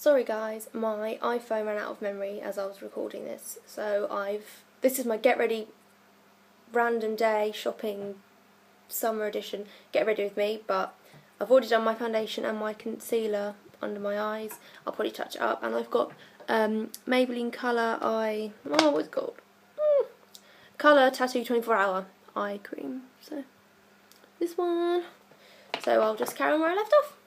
Sorry guys, my iPhone ran out of memory as I was recording this, so this is my get ready random day shopping summer edition, get ready with me, but I've already done my foundation and my concealer under my eyes. I'll probably touch it up, and I've got Maybelline Colour Tattoo 24 Hour Eye Cream, so this one. So I'll just carry on where I left off.